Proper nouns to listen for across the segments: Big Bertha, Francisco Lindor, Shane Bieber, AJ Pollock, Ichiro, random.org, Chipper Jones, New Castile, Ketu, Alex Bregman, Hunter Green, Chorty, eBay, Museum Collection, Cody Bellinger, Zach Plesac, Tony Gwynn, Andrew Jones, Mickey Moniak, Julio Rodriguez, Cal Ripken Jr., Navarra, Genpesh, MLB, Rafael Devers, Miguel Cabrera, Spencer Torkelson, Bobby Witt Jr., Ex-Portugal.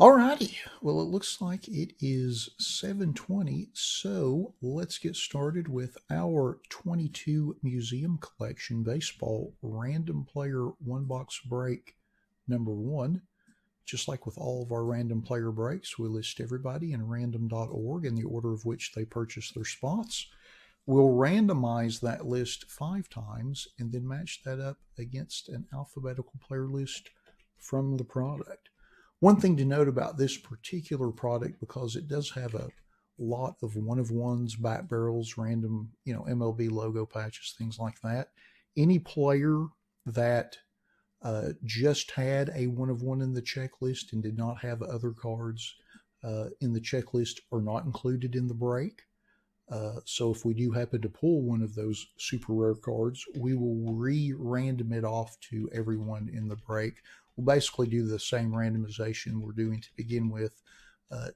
Alrighty, well, it looks like it is 7:20, so let's get started with our 22 Museum Collection Baseball Random Player One Box Break number one. Just like with all of our random player breaks, we list everybody in random.org in the order of which they purchase their spots. We'll randomize that list 5 times and then match that up against an alphabetical player list from the product. One thing to note about this particular product, because it does have a lot of one-of-ones, bat barrels, random, MLB logo patches, things like that. Any player that just had a one-of-one in the checklist and did not have other cards in the checklist are not included in the break. So if we do happen to pull one of those super rare cards, we will re-random it off to everyone in the break. We'll basically do the same randomization we're doing to begin with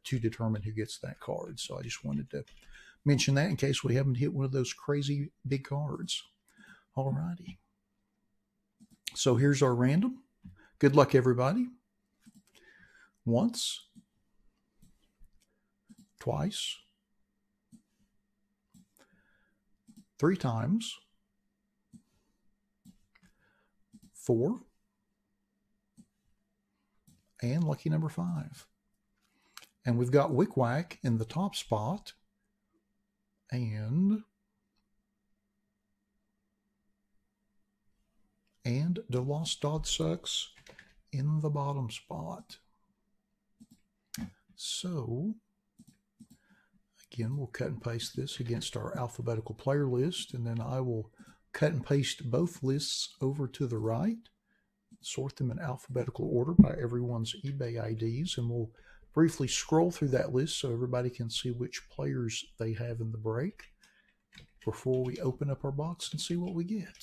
to determine who gets that card. So I just wanted to mention that in case we haven't hit one of those crazy big cards. All righty. So here's our random. Good luck, everybody. Once. Twice. 3 times. 4. And lucky number 5. And we've got Wickwhack in the top spot. And DeLost Dodsucks in the bottom spot. So, again, we'll cut and paste this against our alphabetical player list. And then I will cut and paste both lists over to the right. Sort them in alphabetical order by everyone's eBay IDs, and we'll briefly scroll through that list so everybody can see which players they have in the break before we open up our box and see what we get.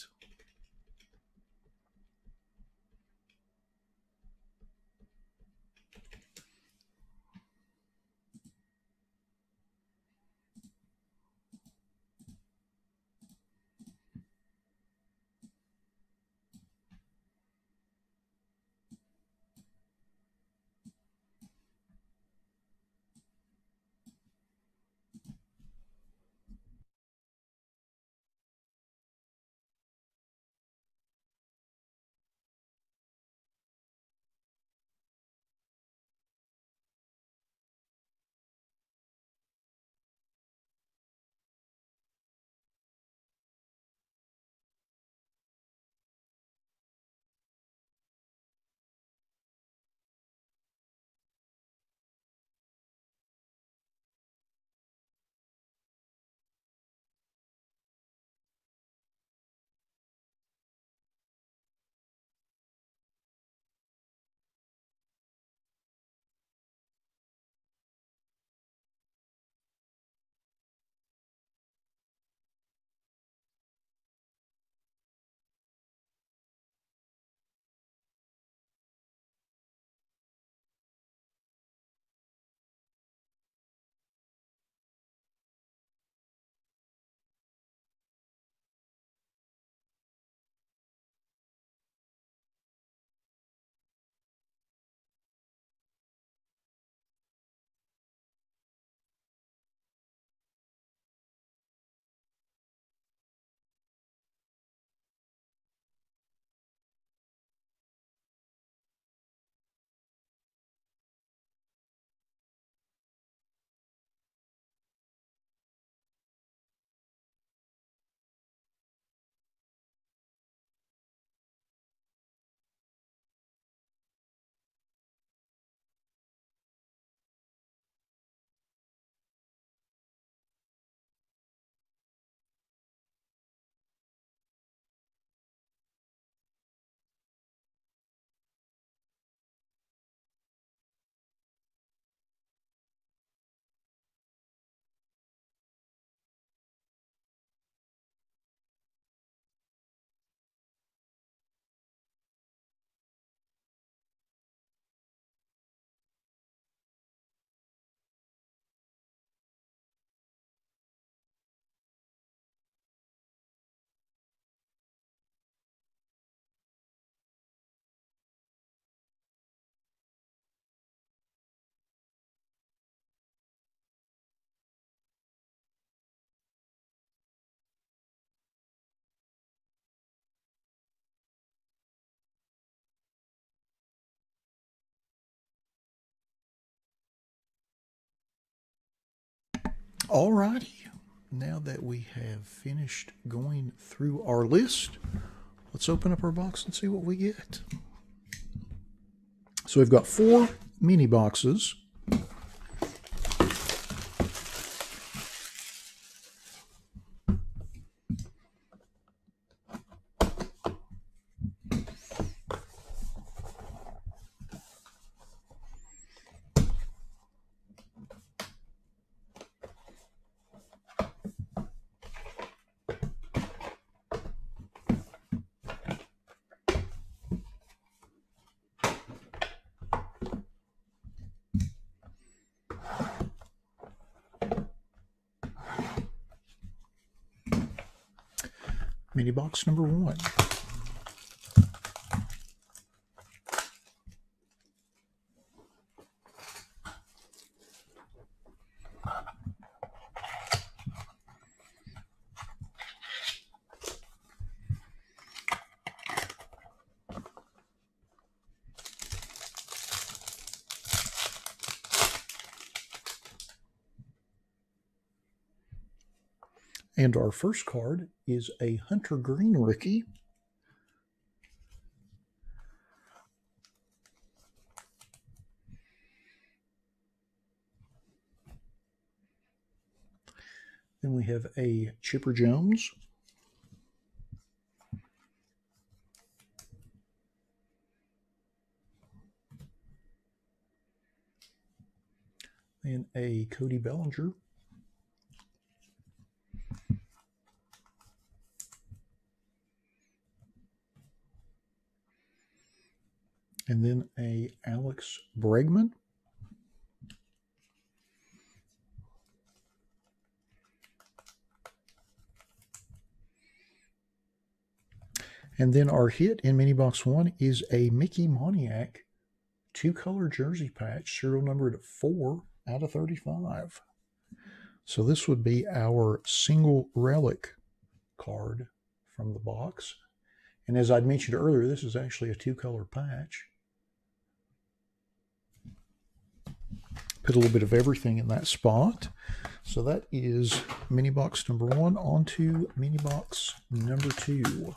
Alrighty, now that we have finished going through our list, let's open up our box and see what we get. So we've got 4 mini boxes. Mini box number 1. And our first card is a Hunter Green rookie. Then we have a Chipper Jones. Then a Cody Bellinger. And then a Alex Bregman. And then our hit in mini box 1 is a Mickey Moniak 2-color jersey patch, serial numbered 4/35. So this would be our single relic card from the box. And as I'd mentioned earlier, this is actually a 2-color patch. Put a little bit of everything in that spot. So that is mini box number 1. On to mini box number 2.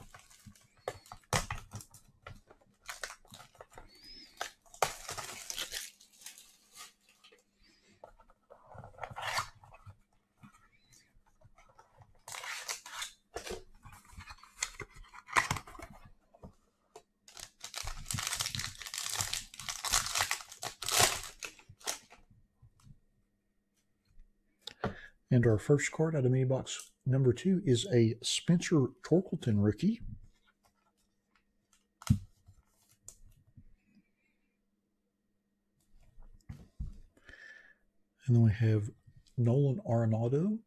And our first card out of mini box number 2 is a Spencer Torkelson rookie. And then we have Nolan Arenado.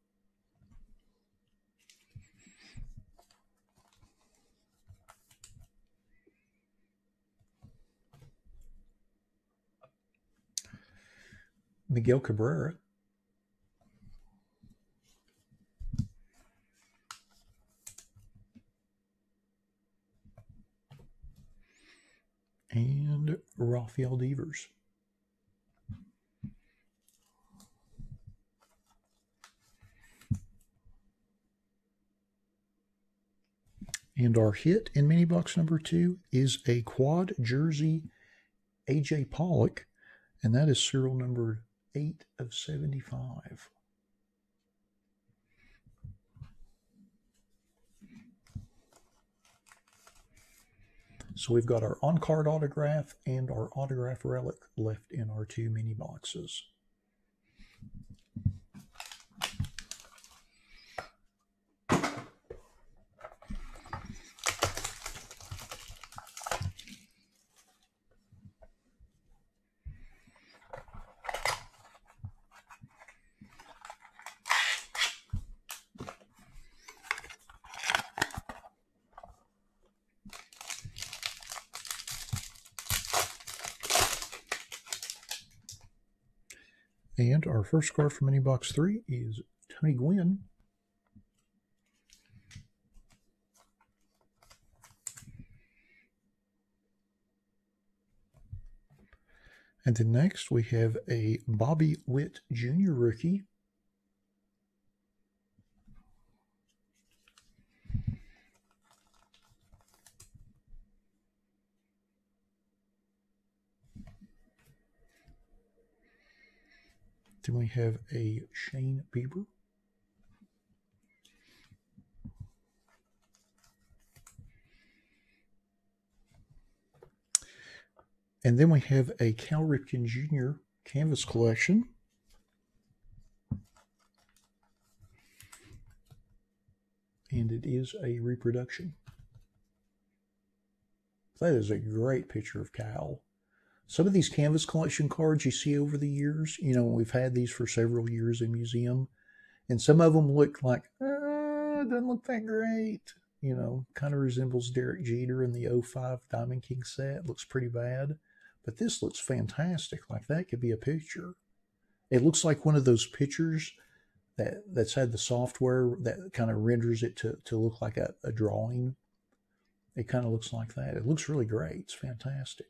Miguel Cabrera. And Rafael Devers. And our hit in mini box number 2 is a quad jersey AJ Pollock, and that is serial number 8/75. So we've got our on-card autograph and our autograph relic left in our 2 mini boxes. And our first card from mini box 3 is Tony Gwynn. And then next we have a Bobby Witt Jr. rookie. Then we have a Shane Bieber. And then we have a Cal Ripken Jr. Canvas Collection. And it is a reproduction. That is a great picture of Cal. Some of these Canvas Collection cards you see over the years, you know, we've had these for several years in museum. And some of them look like, it doesn't look that great. You know, kind of resembles Derek Jeter in the 05 Diamond King set. Looks pretty bad. But this looks fantastic. Like that could be a picture. It looks like one of those pictures that's had the software that kind of renders it to look like a drawing. It kind of looks like that. It looks really great. It's fantastic.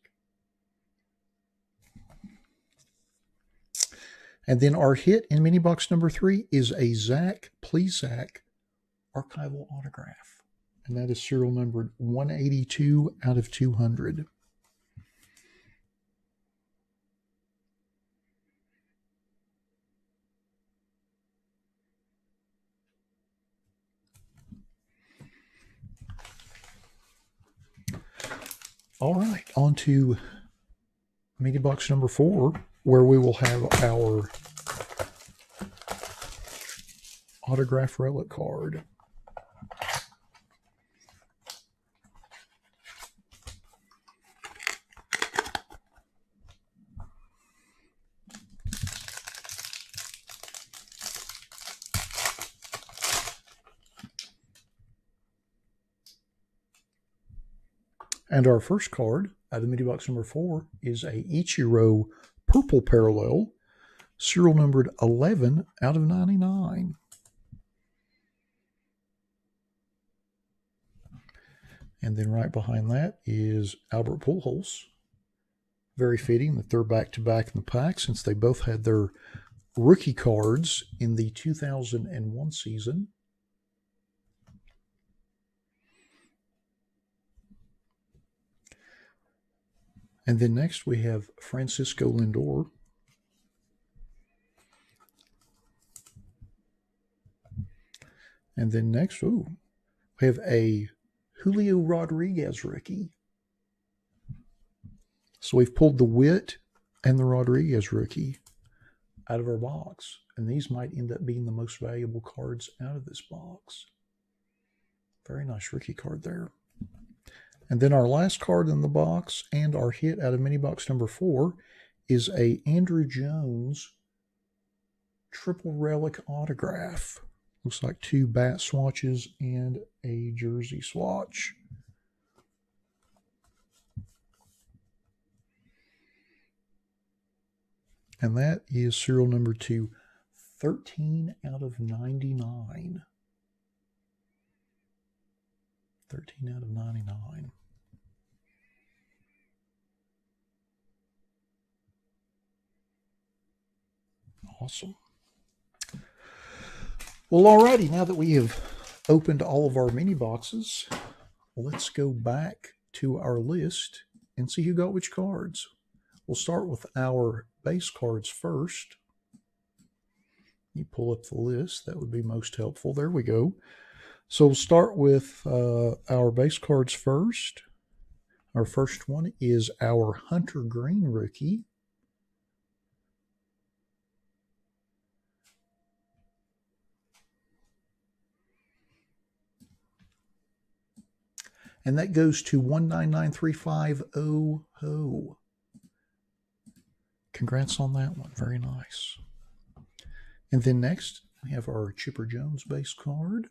And then our hit in mini box number 3 is a Zach Plesac archival autograph. And that is serial numbered 182 out of 200. All right, on to mini box number 4, where we will have our autograph relic card. And our first card out of mini box number 4 is a Ichiro Purple Parallel, serial numbered 11 out of 99. And then right behind that is Albert Pujols. Very fitting that they're back-to-back in the pack since they both had their rookie cards in the 2001 season. And then next we have Francisco Lindor. And then next, we have a Julio Rodriguez rookie. So we've pulled the Witt and the Rodriguez rookie out of our box. And these might end up being the most valuable cards out of this box. Very nice rookie card there. And then our last card in the box and our hit out of mini box number 4 is a Andrew Jones triple relic autograph. Looks like 2 bat swatches and a jersey swatch. And that is serial number 213 out of 99. 13 out of 99. Awesome. Well, alrighty, now that we have opened all of our mini boxes, let's go back to our list and see who got which cards. We'll start with our base cards first. You pull up the list, that would be most helpful. There we go. So we'll start with our base cards first. Our first one is our Hunter Green rookie. And that goes to 1993500. Congrats on that one. Very nice. And then next, we have our Chipper Jones base card.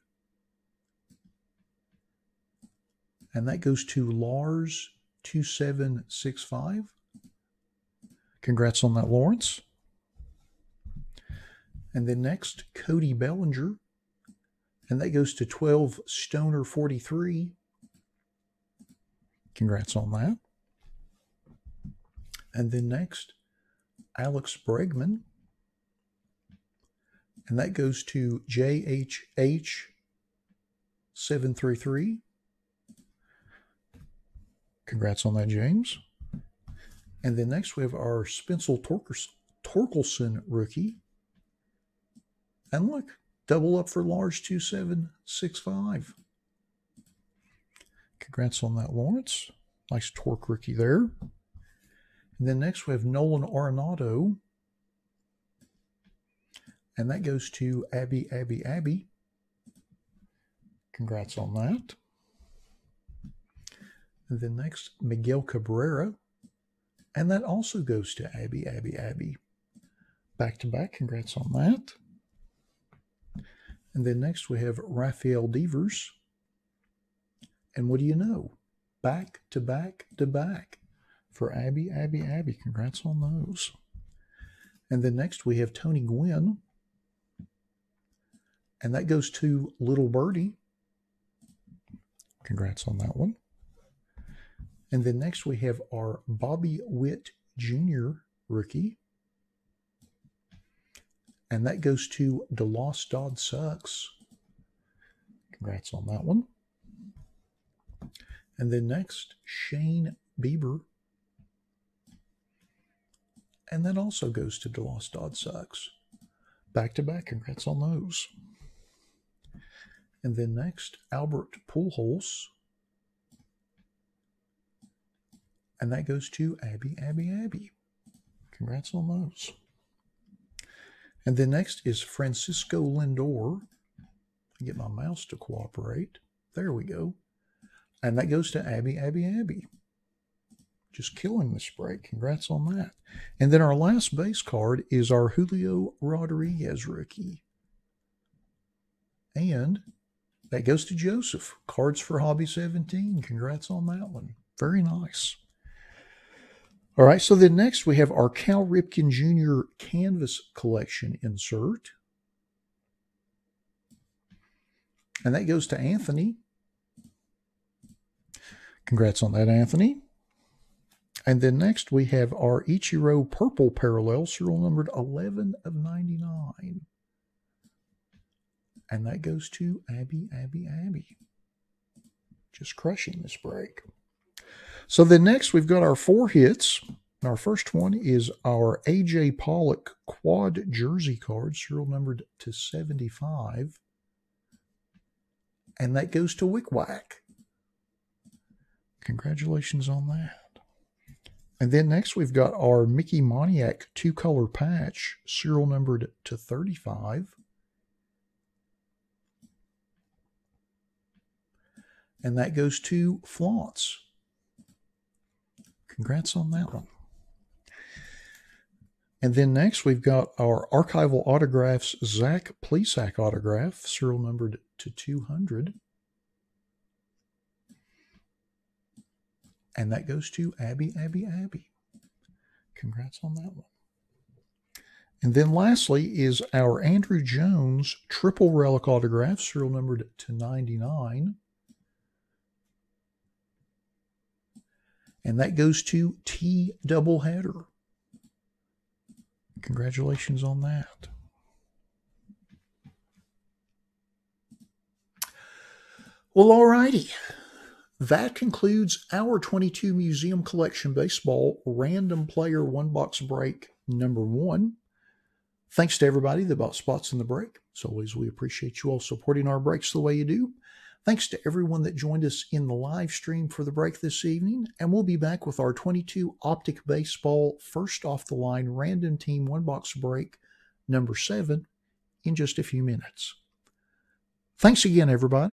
And that goes to Lars2765. Congrats on that, Lawrence. And then next, Cody Bellinger. And that goes to 12Stoner43. Congrats on that. And then next, Alex Bregman. And that goes to JHH733. Congrats on that, James. And then next we have our Spencer Torkelson rookie. And look, double up for large 2765. Congrats on that, Lawrence. Nice torque rookie there. And then next we have Nolan Arenado. And that goes to Abby. Congrats on that. And then next, Miguel Cabrera. And that also goes to Abby. Back to back, congrats on that. And then next we have Rafael Devers. And what do you know? Back to back to back for Abby. Congrats on those. And then next we have Tony Gwynn. And that goes to Little Birdie. Congrats on that one. And then next we have our Bobby Witt Jr. rookie. And that goes to DeLoss Dodd Sucks. Congrats on that one. And then next, Shane Bieber. And that also goes to DeLoss Dodd Sucks. Back to back, congrats on those. And then next, Albert Pujols. And that goes to Abby. Congrats on those. And then next is Francisco Lindor. Get my mouse to cooperate. There we go. And that goes to Abby. Just killing this break. Congrats on that. And then our last base card is our Julio Rodriguez rookie. And that goes to Joseph. Cards for Hobby 17. Congrats on that one. Very nice. All right, so then next we have our Cal Ripken Jr. Canvas Collection insert. And that goes to Anthony. Congrats on that, Anthony. And then next we have our Ichiro Purple Parallel, serial numbered 11 of 99. And that goes to Abby. Just crushing this break. So then next we've got our four hits. Our first one is our AJ Pollock quad jersey card, serial numbered to 75. And that goes to Wickwhack. Congratulations on that. And then next we've got our Mickey Moniak two-color patch, serial numbered to 35. And that goes to Flaunts. Congrats on that one. And then next we've got our Archival Autographs Zach Plesac autograph, serial numbered to 200. And that goes to Abby. Congrats on that one. And then lastly is our Andrew Jones triple relic autograph, serial numbered to 99. And that goes to T Doubleheader. Congratulations on that. Well, alrighty. That concludes our 22 Museum Collection Baseball Random Player One Box Break number one. Thanks to everybody that bought spots in the break. As always, we appreciate you all supporting our breaks the way you do. Thanks to everyone that joined us in the live stream for the break this evening, and we'll be back with our 22 Optic Baseball First Off the Line Random Team One Box Break number 7 in just a few minutes. Thanks again, everybody.